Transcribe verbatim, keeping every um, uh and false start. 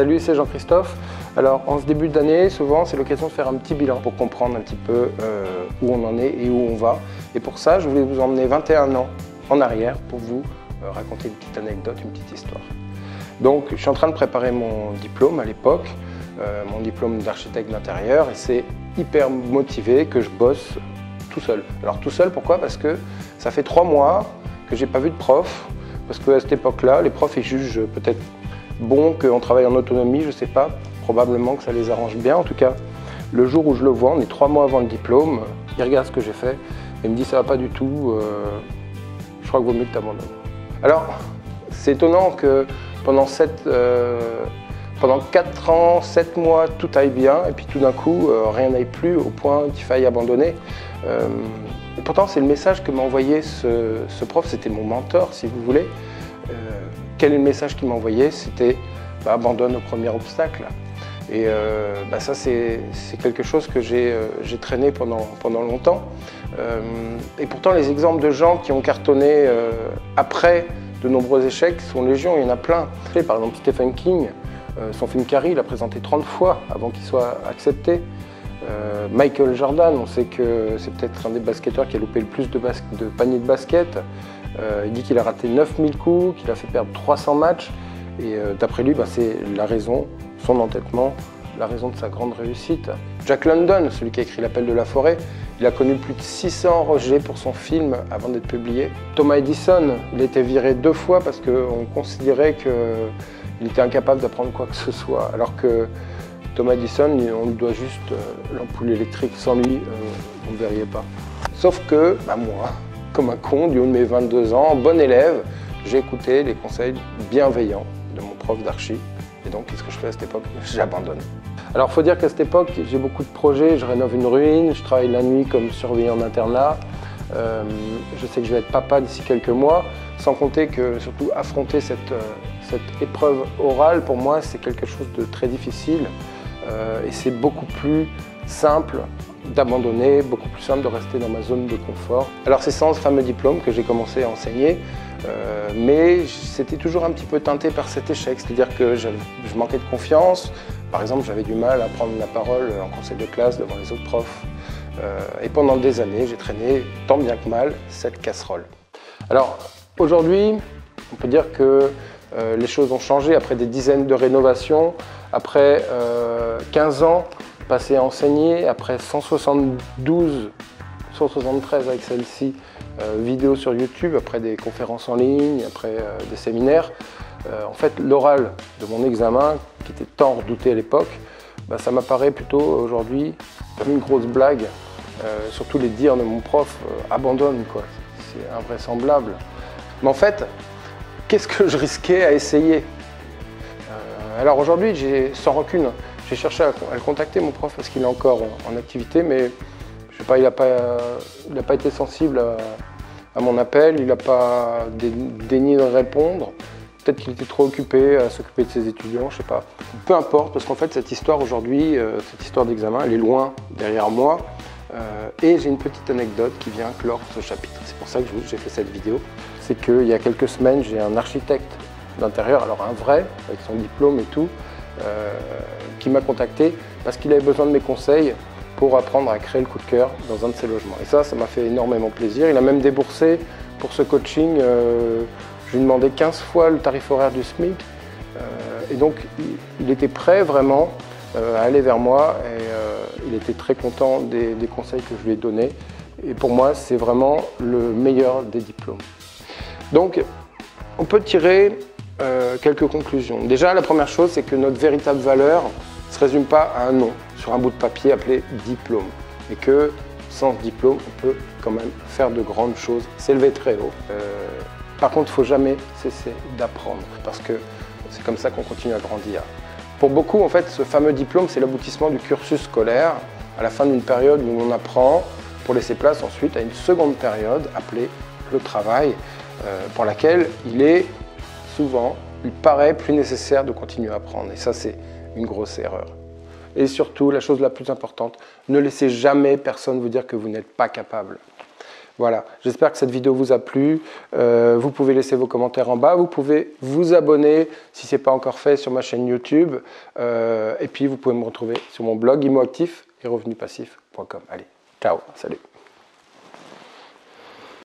Salut, c'est Jean-Christophe. Alors en ce début d'année, souvent c'est l'occasion de faire un petit bilan pour comprendre un petit peu euh, où on en est et où on va. Et pour ça, je voulais vous emmener vingt et un ans en arrière pour vous euh, raconter une petite anecdote, une petite histoire. Donc je suis en train de préparer mon diplôme à l'époque, euh, mon diplôme d'architecte d'intérieur, et c'est hyper motivé que je bosse tout seul. Alors tout seul, pourquoi? Parce que ça fait trois mois que j'ai pas vu de prof, parce qu'à cette époque-là, les profs ils jugent peut-être bon qu'on travaille en autonomie, je sais pas. Probablement que ça les arrange bien. En tout cas, le jour où je le vois, on est trois mois avant le diplôme, il regarde ce que j'ai fait et me dit ça va pas du tout, euh, je crois que vaut mieux que t'abandonnes. Alors, c'est étonnant que pendant, sept, euh, pendant quatre ans, sept mois, tout aille bien et puis tout d'un coup, euh, rien n'aille plus au point qu'il faille abandonner. Euh, et pourtant, c'est le message que m'a envoyé ce, ce prof, c'était mon mentor si vous voulez. Euh, quel est le message qu'il m'a envoyé? C'était bah, abandonne au premier obstacle. Et euh, bah ça, c'est quelque chose que j'ai euh, traîné pendant, pendant longtemps. Euh, et pourtant, les exemples de gens qui ont cartonné euh, après de nombreux échecs sont légion, il y en a plein. Par exemple, Stephen King, euh, son film Carrie, il l'a présenté trente fois avant qu'il soit accepté. Euh, Michael Jordan, on sait que c'est peut-être un des basketteurs qui a loupé le plus de, de paniers de basket. Euh, il dit qu'il a raté neuf mille coups, qu'il a fait perdre trois cents matchs. Et euh, d'après lui, bah, c'est la raison, son entêtement, la raison de sa grande réussite. Jack London, celui qui a écrit L'Appel de la Forêt, il a connu plus de six cents rejets pour son film avant d'être publié. Thomas Edison, il a été viré deux fois parce qu'on considérait qu'il était incapable d'apprendre quoi que ce soit. Alors que Thomas Edison, on lui doit juste euh, l'ampoule électrique. Sans lui, euh, on ne verriez pas. Sauf que, bah, moi, comme un con, du haut de mes vingt-deux ans, bon élève, j'ai écouté les conseils bienveillants de mon prof d'archi. Et donc, qu'est-ce que je fais à cette époque? J'abandonne. Alors, il faut dire qu'à cette époque, j'ai beaucoup de projets. Je rénove une ruine, je travaille la nuit comme surveillant d'internat. Euh, je sais que je vais être papa d'ici quelques mois. Sans compter que, surtout, affronter cette, euh, cette épreuve orale, pour moi, c'est quelque chose de très difficile. Euh, et c'est beaucoup plus simple d'abandonner, beaucoup plus simple de rester dans ma zone de confort. Alors, c'est sans ce fameux diplôme que j'ai commencé à enseigner. Euh, mais c'était toujours un petit peu teinté par cet échec, c'est-à-dire que je manquais de confiance. Par exemple, j'avais du mal à prendre la parole en conseil de classe devant les autres profs. Euh, et pendant des années, j'ai traîné, tant bien que mal, cette casserole. Alors aujourd'hui, on peut dire que euh, les choses ont changé après des dizaines de rénovations, après euh, quinze ans passés à enseigner, après cent soixante-douze, cent soixante-treize avec celle-ci, Euh, vidéos sur YouTube, après des conférences en ligne, après euh, des séminaires. Euh, en fait, l'oral de mon examen, qui était tant redouté à l'époque, bah, ça m'apparaît plutôt aujourd'hui comme une grosse blague. Euh, surtout les dires de mon prof, euh, abandonne quoi, c'est invraisemblable. Mais en fait, qu'est-ce que je risquais à essayer? euh, Alors aujourd'hui, j'ai sans rancune, j'ai cherché à, à le contacter, mon prof, parce qu'il est encore en, en activité, mais je sais pas, il n'a pas, euh, pas été sensible à... à mon appel, il n'a pas daigné de répondre. Peut-être qu'il était trop occupé à s'occuper de ses étudiants, je sais pas. Peu importe, parce qu'en fait, cette histoire aujourd'hui, euh, cette histoire d'examen, elle est loin derrière moi. Euh, et j'ai une petite anecdote qui vient clore ce chapitre. C'est pour ça que j'ai fait cette vidéo. C'est qu'il y a quelques semaines, j'ai un architecte d'intérieur, alors un vrai, avec son diplôme et tout, euh, qui m'a contacté parce qu'il avait besoin de mes conseils pour apprendre à créer le coup de cœur dans un de ses logements. Et ça, ça m'a fait énormément plaisir. Il a même déboursé pour ce coaching, euh, je lui demandais quinze fois le tarif horaire du SMIC. Euh, et donc, il était prêt vraiment euh, à aller vers moi et euh, il était très content des, des conseils que je lui ai donnés. Et pour moi, c'est vraiment le meilleur des diplômes. Donc, on peut tirer euh, quelques conclusions. Déjà, la première chose, c'est que notre véritable valeur ne se résume pas à un nom sur un bout de papier appelé diplôme, et que sans diplôme, on peut quand même faire de grandes choses, s'élever très haut. Euh, par contre, il ne faut jamais cesser d'apprendre, parce que c'est comme ça qu'on continue à grandir. Pour beaucoup, en fait, ce fameux diplôme, c'est l'aboutissement du cursus scolaire, à la fin d'une période où on apprend, pour laisser place ensuite à une seconde période appelée le travail, euh, pour laquelle il est souvent, il paraît plus nécessaire de continuer à apprendre, et ça, c'est une grosse erreur. Et surtout, la chose la plus importante, ne laissez jamais personne vous dire que vous n'êtes pas capable. Voilà, j'espère que cette vidéo vous a plu. Euh, vous pouvez laisser vos commentaires en bas. Vous pouvez vous abonner, si ce n'est pas encore fait, sur ma chaîne YouTube. Euh, et puis, vous pouvez me retrouver sur mon blog immoactif et revenupassif point com. Allez, ciao, salut.